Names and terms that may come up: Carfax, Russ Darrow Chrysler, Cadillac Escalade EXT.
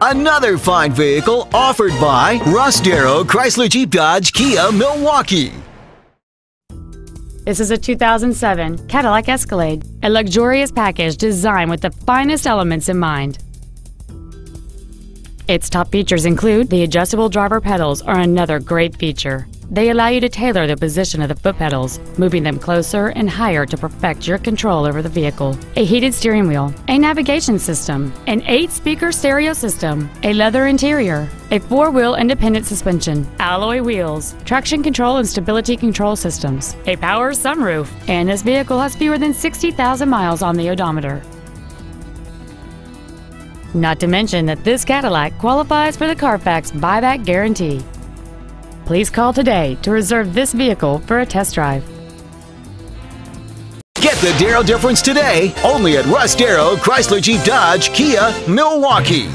Another fine vehicle offered by Russ Darrow Chrysler Jeep Dodge Kia Milwaukee. This is a 2007 Cadillac Escalade, a luxurious package designed with the finest elements in mind. Its top features include the adjustable driver pedals are another great feature. They allow you to tailor the position of the foot pedals, moving them closer and higher to perfect your control over the vehicle. A heated steering wheel, a navigation system, an 8-speaker stereo system, a leather interior, a 4-wheel independent suspension, alloy wheels, traction control and stability control systems, a power sunroof, and this vehicle has fewer than 60,000 miles on the odometer. Not to mention that this Cadillac qualifies for the Carfax buyback guarantee. Please call today to reserve this vehicle for a test drive. Get the Darrow difference today only at Russ Darrow Chrysler Jeep Dodge Kia Milwaukee.